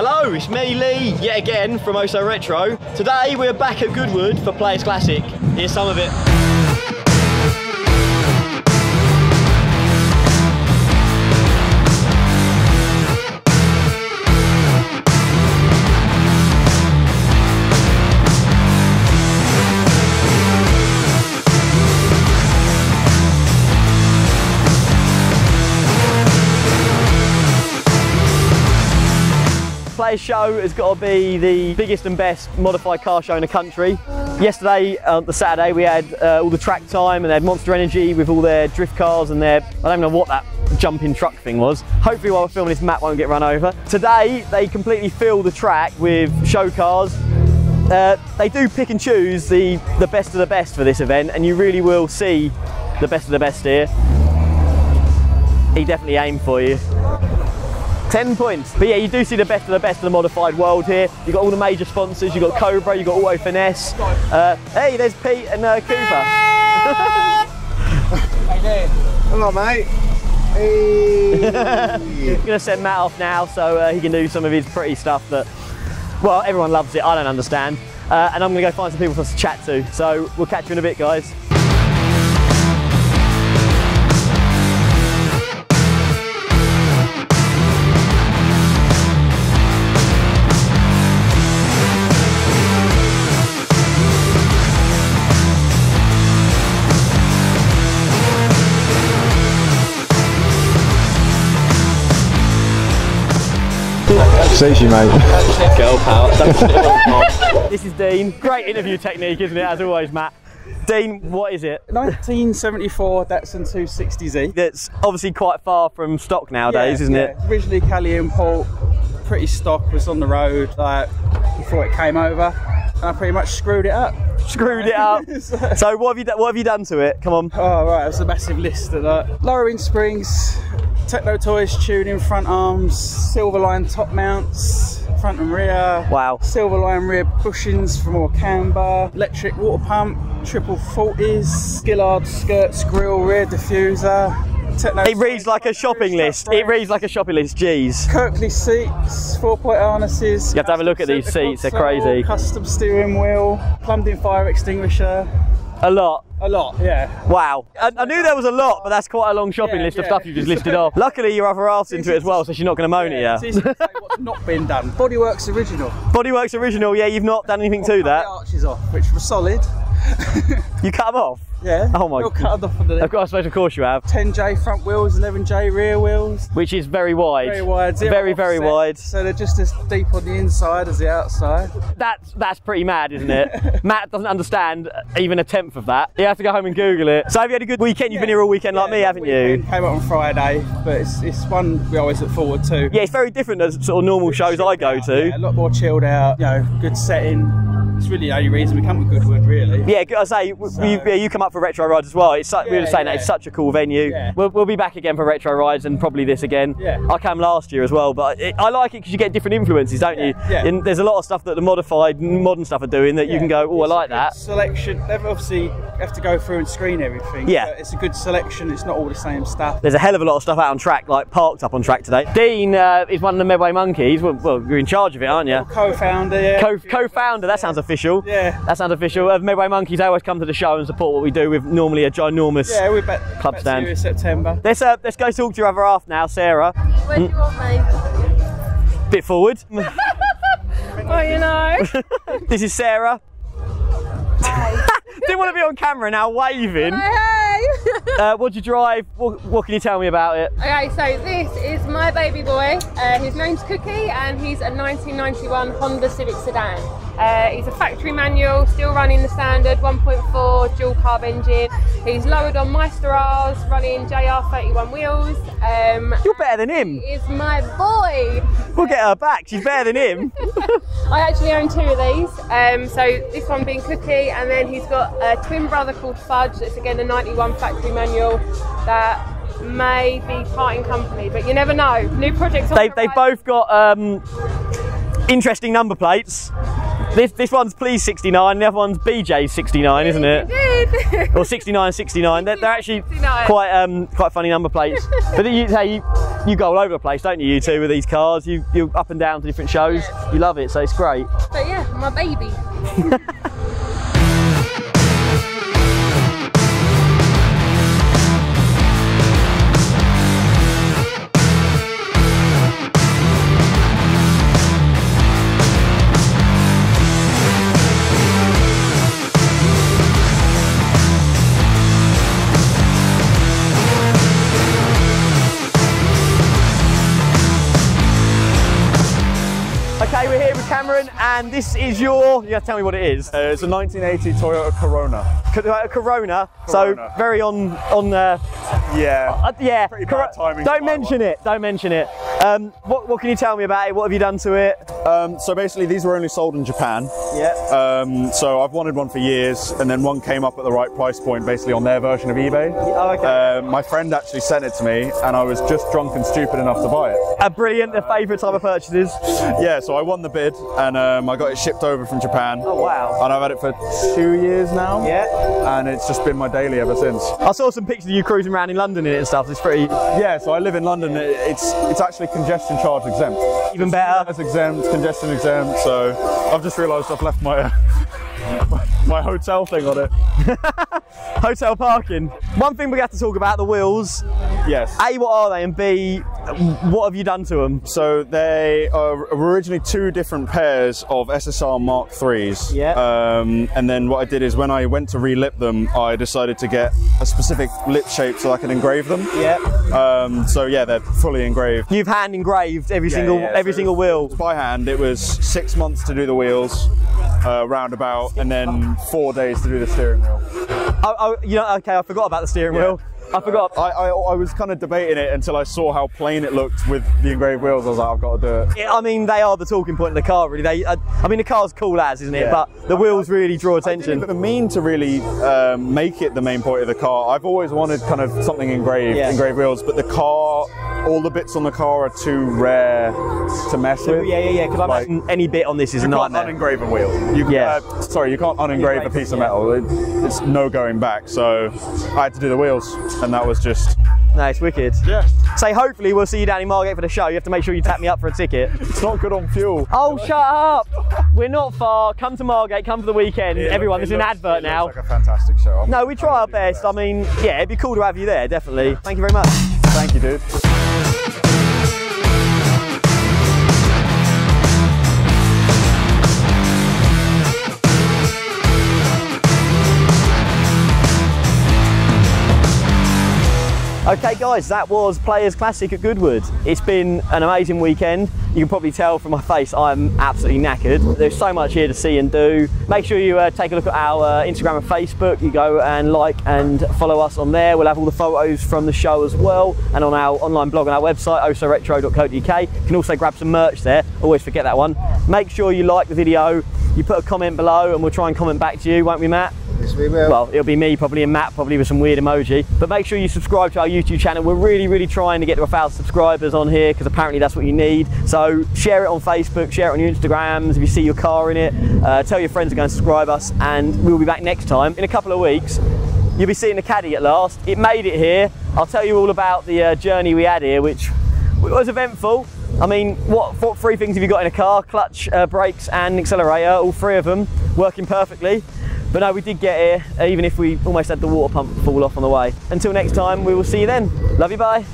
Hello, it's me, Lee, yet again from OhSo Retro. Today we're back at Goodwood for Players Classic. Here's some of it. Today's show has got to be the biggest and best modified car show in the country. Yesterday, the Saturday, we had all the track time and they had Monster Energy with all their drift cars and their, I don't know what that jumping truck thing was. Hopefully while we're filming this, Matt won't get run over. Today, they completely fill the track with show cars. They do pick and choose the best of the best for this event, and you really will see the best of the best here. He definitely aimed for you. 10 points. But yeah, you do see the best of the best of the modified world here. You've got all the major sponsors, you've got Cobra, you've got Auto Finesse. Hey, there's Pete and Cooper. How you doing? Hello, mate. Hey. I'm gonna send Matt off now so he can do some of his pretty stuff that, well, everyone loves it, I don't understand. And I'm gonna go find some people for us to chat to. So we'll catch you in a bit, guys. Sushi, mate. Girl power. This is Dean. Great interview technique, isn't it, as always, Matt? Dean, what is it? 1974 Datsun 260Z. That's obviously quite far from stock nowadays, isn't it? Originally Cali import, pretty stock, was on the road before it came over. And I pretty much screwed it up. Screwed it up. So what have you done to it? Come on. Oh, right, that's a massive list of that. Lowering springs, Techno toys, tuning front arms, silver line top mounts, front and rear. Wow. Silver line rear bushings for more camber, electric water pump, triple 40s, Gillard skirts, grill, rear diffuser. Techno. It reads like a shopping list. It reads like a shopping list. Jeez. Kirkley seats, 4-point harnesses. You have to have a look at these seats. They're crazy. Custom steering wheel, plumbed-in fire extinguisher. A lot. A lot, yeah. Wow. I knew there was a lot, but that's quite a long shopping list of stuff you just listed off. Luckily, your other half's into it as well, so she's not going to moan at you. It's easy to say what's not been done. Bodywork's original. Bodywork's original, yeah, you've not done anything to that. The arches off, which were solid. You cut them off? Yeah. Oh my God. Cut off underneath. Of course, I suppose, of course you have. 10J front wheels, 11J rear wheels. Which is very wide. Very wide. Very, very wide. So they're just as deep on the inside as the outside. That's pretty mad, isn't it? Matt doesn't understand even a tenth of that. You have to go home and Google it. So have you had a good weekend? You've been here all weekend like me, haven't you? Came up on Friday, but it's one we always look forward to. Yeah, it's very different than sort of normal shows I go to. Yeah, a lot more chilled out, you know, good setting. It's really the only reason we come to Goodwood, really. Yeah, I say, you come up for retro rides as well. It's such, we were saying that it's such a cool venue. Yeah. We'll be back again for retro rides and probably this again. Yeah. I came last year as well, but I like it because you get different influences, don't you? Yeah. And there's a lot of stuff that the modified, modern stuff are doing that you can go, oh, I like that. Selection. They obviously have to go through and screen everything. Yeah. It's a good selection. It's not all the same stuff. There's a hell of a lot of stuff out on track, like parked up on track today. Dean is one of the Medway Monkeys. Well, you're in charge of it, aren't you? Co-founder. Yeah. Co-founder. That sounds official. Yeah. That sounds official. Medway Monkeys, they always come to the show and support what we do with normally a ginormous club stand. Yeah, we're back September. Let's go talk to your other half now, Sarah. Where do you want me? Bit forward. Well, you know. This is Sarah. Hi. Didn't want to be on camera now, waving. Hi, hey. What do you drive? What can you tell me about it? Okay, so this is my baby boy. His name's Cookie and he's a 1991 Honda Civic sedan. He's a factory manual, still running the standard 1.4 dual carb engine. He's lowered on Meister R's, running JR 31 wheels. You're better than him. He is my boy. We'll get her back, she's better than him. I actually own two of these. So this one being Cookie, and then he's got a twin brother called Fudge. That's again a 91 factory manual that may be parting company, but you never know. New projects. They've both got interesting number plates. This one's Please 69, the other one's BJ 69, isn't it? Or 69, 69. They're actually quite funny number plates. But you say You go all over the place, don't you, you two, with these cars? You're up and down to different shows. Yeah. You love it, so it's great. But yeah, my baby. Okay, we're here with Cameron, and this is your, you have to tell me what it is. It's a 1980 Toyota Corona. Corona, so very yeah. Pretty bad timing. Don't mention it, don't mention it. What can you tell me about it? What have you done to it? So basically, these were only sold in Japan. Yeah. So I've wanted one for years, and then one came up at the right price point, basically on their version of eBay. Oh, okay. My friend actually sent it to me, and I was just drunk and stupid enough to buy it. Brilliant, the favourite type of purchases. Yeah, so I won the bid, and I got it shipped over from Japan. Oh, wow. And I've had it for 2 years now. Yeah. And it's just been my daily ever since. I saw some pictures of you cruising around in London in it and stuff. It's pretty... Yeah, so I live in London. It's actually congestion charge exempt. Even better. It's exempt, congestion exempt, so I've just realised I've left my... my hotel thing on it. Hotel parking. One thing we have to talk about, the wheels. Yes. A, what are they? And B, what have you done to them? So they are originally two different pairs of SSR Mark 3s. Yeah. And then what I did is when I went to re-lip them, I decided to get a specific lip shape so I can engrave them. Yeah. So yeah, they're fully engraved. You've hand engraved every single wheel? By hand. It was 6 months to do the wheels. Roundabout, and then 4 days to do the steering wheel. Oh, you know, okay, I forgot about the steering wheel. I forgot. I was kind of debating it until I saw how plain it looked with the engraved wheels. I was like, I've got to do it. Yeah, I mean, they are the talking point of the car, really. I mean, the car's cool as, isn't it? Yeah. But the wheels really draw attention. I didn't even mean to really make it the main point of the car. I've always wanted kind of something engraved, engraved wheels, but the car, all the bits on the car are too rare to mess with. Yeah, because like, I imagine any bit on this is a nightmare. You can't unengrave a wheel. You can't unengrave a piece of metal. It's no going back, so I had to do the wheels. And that was just... No, it's wicked. Yeah. So hopefully we'll see you down in Margate for the show. You have to make sure you tap me up for a ticket. It's not good on fuel. Oh, shut up. We're not far. Come to Margate, come for the weekend. Everyone, there's an advert now. It's like a fantastic show. No, we try our best. I mean, yeah, it'd be cool to have you there, definitely. Thank you very much. Thank you, dude. Okay guys, that was Players Classic at Goodwood. It's been an amazing weekend. You can probably tell from my face I'm absolutely knackered. There's so much here to see and do. Make sure you take a look at our Instagram and Facebook. You go and like and follow us on there. We'll have all the photos from the show as well, and on our online blog on our website, OhSoRetro.co.uk. You can also grab some merch there. Always forget that one. Make sure you like the video. You put a comment below and we'll try and comment back to you, won't we, Matt? Yes, we will. Well, it'll be me probably and Matt probably with some weird emoji. But make sure you subscribe to our YouTube channel. We're really trying to get to 1,000 subscribers on here because apparently that's what you need. So share it on Facebook, share it on your Instagrams if you see your car in it. Tell your friends to go and subscribe us, and we'll be back next time in a couple of weeks. You'll be seeing the Caddy at last. It made it here. I'll tell you all about the journey we had here, which was eventful. I mean, what three things have you got in a car? Clutch, brakes and accelerator, all three of them working perfectly. But no, we did get here, even if we almost had the water pump fall off on the way. Until next time, we will see you then. Love you, bye.